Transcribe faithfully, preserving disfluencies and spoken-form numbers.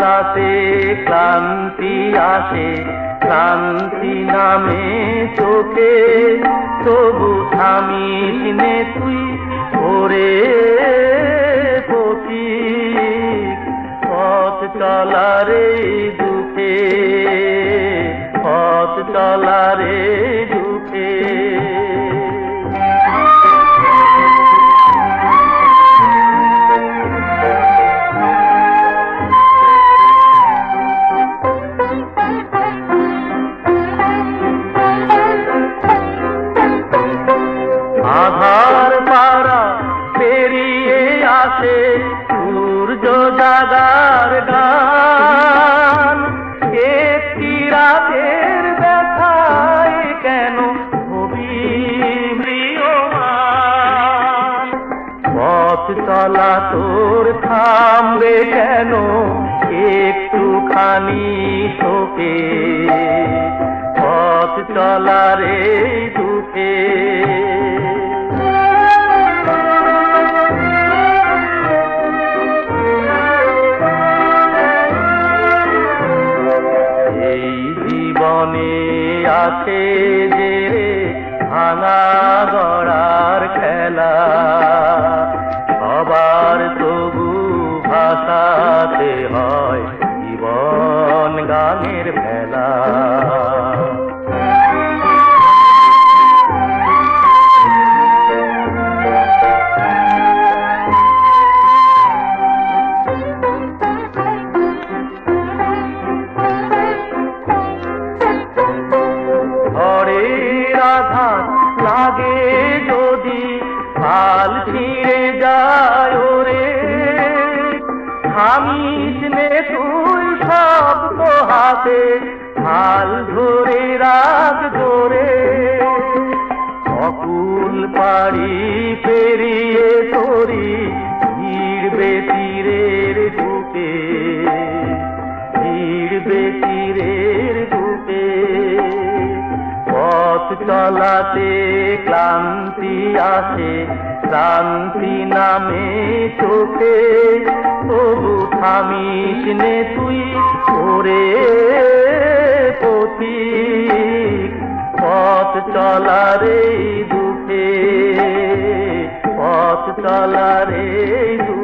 लाते क्लांति आसे क्लांति नामे चोखे तबु थामिने तुई ओरे पथिक पथ चलारे दुखे पथ चलारे दुखे आधार पारा पेरिए आसे सूर्य जागार गान एकटी रातेर देखाय केन हबि म्रियमान पथ चला तोर थामबे केन एकटुखानि शोके पथ चला रे दुखे आछे जे भांगा गड़ार खेला सबार तबु भाषाते हय जीवन गानेर भेला लागे जोदी हाल फिरे जायो रे थामिस ने तुई सब तो हाथे हाल धरे राग जोरे अकुल पाड़ी पेरिए तोरी भीड़ बेतीरेर धूपे भीड़ बेतीरेर धूपे पथ चलाते क्लांति आसे क्लांति नामे चोखे तबु थामिस ने तुई ओरे पथिक पथ चला रे दुखे पथ चला रे दुखे।